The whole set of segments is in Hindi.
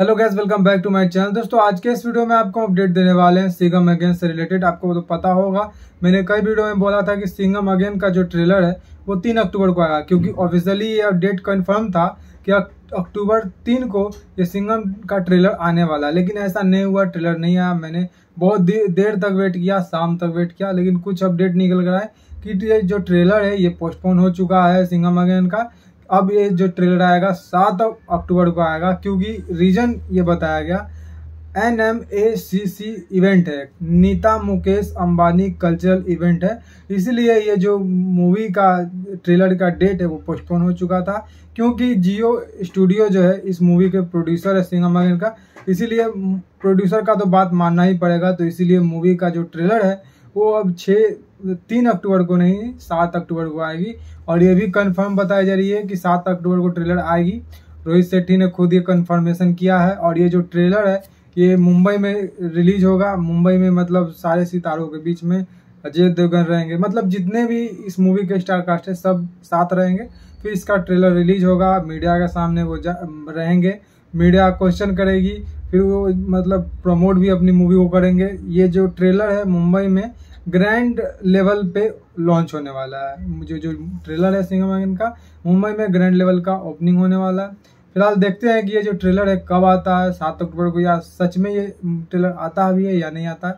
Hello guys, welcome back to my channel. दोस्तों, आज के इस वीडियो में आपको अपडेट देने वाले हैं सिंघम अगेन से रिलेटेड। आपको तो पता होगा, मैंने कई वीडियो में बोला था कि सिंघम अगेन का जो ट्रेलर है वो 3 अक्टूबर को आएगा, क्योंकि ऑफिशियली ये डेट कंफर्म था कि अक्टूबर 3 को ये सिंघम का ट्रेलर आने वाला है। लेकिन ऐसा नहीं हुआ, ट्रेलर नहीं आया। मैंने बहुत देर तक वेट किया, शाम तक वेट किया, लेकिन कुछ अपडेट निकल कर आए कि जो ट्रेलर है ये पोस्टपोन हो चुका है सिंघम अगेन का। अब ये जो ट्रेलर आएगा 7 अक्टूबर को आएगा, क्योंकि रीजन ये बताया गया NMACC इवेंट है, नीता मुकेश अंबानी कल्चरल इवेंट है। इसलिए ये जो मूवी का ट्रेलर का डेट है वो पोस्टपोन हो चुका था, क्योंकि जियो स्टूडियो जो है इस मूवी के प्रोड्यूसर है सिंघम अगेन का। इसीलिए प्रोड्यूसर का तो बात मानना ही पड़ेगा। तो इसीलिए मूवी का जो ट्रेलर है वो अब 3 अक्टूबर को नहीं, 7 अक्टूबर को आएगी। और ये भी कंफर्म बताई जा रही है कि 7 अक्टूबर को ट्रेलर आएगी। रोहित शेट्टी ने खुद ये कंफर्मेशन किया है। और ये जो ट्रेलर है ये मुंबई में रिलीज होगा। मुंबई में मतलब सारे सितारों के बीच में अजय देवगन रहेंगे, मतलब जितने भी इस मूवी के स्टार कास्ट है सब साथ रहेंगे। फिर इसका ट्रेलर रिलीज होगा, मीडिया के सामने वो रहेंगे, मीडिया क्वेश्चन करेगी, फिर वो मतलब प्रमोट भी अपनी मूवी को करेंगे। ये जो ट्रेलर है मुंबई में ग्रैंड लेवल पे लॉन्च होने वाला है। मुझे जो ट्रेलर है सिंघम अगेन का मुंबई में ग्रैंड लेवल का ओपनिंग होने वाला है। फिलहाल देखते हैं कि ये जो ट्रेलर है कब आता है, 7 अक्टूबर को, या सच में ये ट्रेलर आता भी है या नहीं आता है,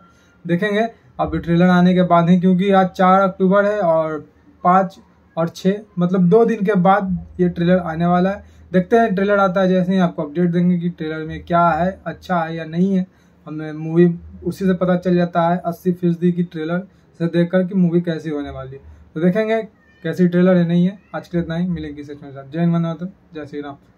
देखेंगे। अब ट्रेलर आने के बाद ही, क्योंकि आज 4 अक्टूबर है और 5 और 6 मतलब 2 दिन के बाद ये ट्रेलर आने वाला है। देखते हैं ट्रेलर आता है, जैसे ही आपको अपडेट देंगे कि ट्रेलर में क्या है, अच्छा है या नहीं है। हमें मूवी उसी से पता चल जाता है 80% की ट्रेलर से देखकर कि मूवी कैसी होने वाली है। तो देखेंगे कैसी ट्रेलर है, नहीं है। आज के लिए इतना ही, मिलेंगी सेक्शन में। जय हिंद, वंदे मातरम, जय श्री राम।